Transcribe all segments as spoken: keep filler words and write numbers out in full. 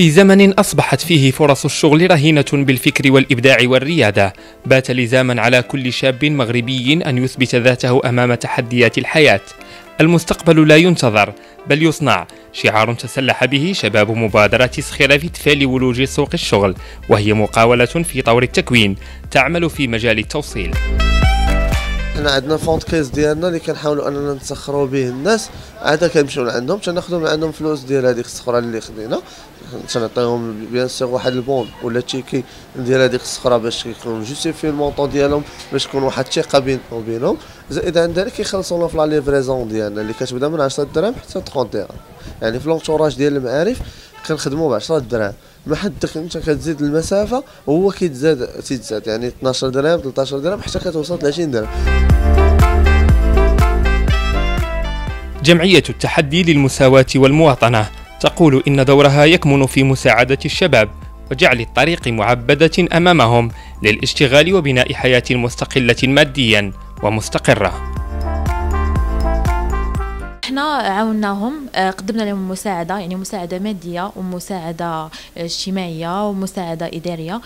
في زمن أصبحت فيه فرص الشغل رهينة بالفكر والإبداع والريادة، بات لزاما على كل شاب مغربي أن يثبت ذاته أمام تحديات الحياة. المستقبل لا ينتظر بل يصنع، شعار تسلح به شباب مبادرة سخيرة فيت في لولوج سوق الشغل، وهي مقاولة في طور التكوين تعمل في مجال التوصيل. احنا عندنا فوند كيس ديالنا اللي كنحاولوا اننا نسخروا به الناس، عاده كنمشيو لعندهم حتى ناخذوا من عندهم فلوس ديال هذيك الصخره اللي خدينا، تنعطيهم بيان سيغ واحد البون ولا تيكي ديال هذيك الصخره باش يكونوا جوستيفي المونطون ديالهم، باش تكون واحد الثقه بينهم وبينهم. زائد عند ذلك كيخلصونا في لا ليفريزون ديالنا اللي كتبدا من عشرة درهم حتى ثلاثين درهم، يعني في لونتوراج ديال المعارف كنخدموا ب عشرة درهم، ما حدك انت كتزيد المسافه وهو كيتزاد تيتزاد، يعني اثنا عشر درهم ثلاثة عشر درهم حتى كتوصل ثلاثين درهم. جمعية التحدي للمساواة والمواطنة تقول إن دورها يكمن في مساعدة الشباب وجعل الطريق معبدة أمامهم للاشتغال وبناء حياة مستقلة ماديا ومستقرة. احنا عاوناهم، قدمنا لهم مساعده، يعني مساعده ماديه ومساعده اجتماعيه ومساعده اداريه،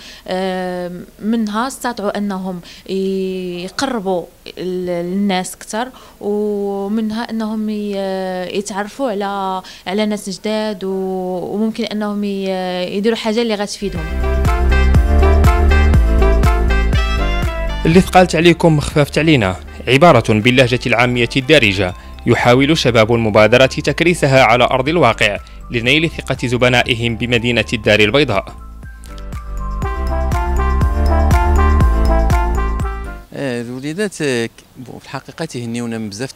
منها استطاعوا انهم يقربوا الناس اكثر، ومنها انهم يتعرفوا على على ناس جداد، وممكن انهم يديروا حاجه اللي غتفيدهم. اللي ثقلت عليكم خفافت علينا، عباره باللهجه العاميه الدارجه يحاول شباب المبادرة تكريسها على أرض الواقع لنيل ثقة زبنائهم بمدينة الدار البيضاء. الوليدات في الحقيقة تهنيونا بزاف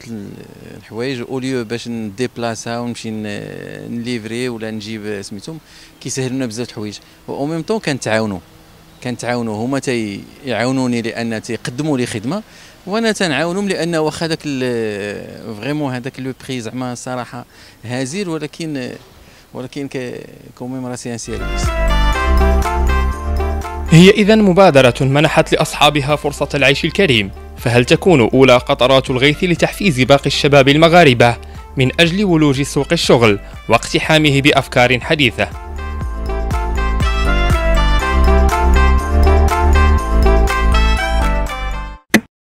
الحوايج، اوليو باش نديبلاسا ونمشي نليفري ولا نجيب سميتهم، كيسهلونا بزاف الحوايج، و ميم طون كنتعاونوا كنتعاونوا هما تيعاونوني لان تيقدموا لي خدمه وانا تنعاونهم، لان واخا داك فريمون هذاك لو بري زعما الصراحه هزيل، ولكن ولكن كوميم راسي ان سيرفيس. هي اذا مبادره منحت لاصحابها فرصه العيش الكريم، فهل تكون اولى قطرات الغيث لتحفيز باقي الشباب المغاربه من اجل ولوج سوق الشغل واقتحامه بافكار حديثه؟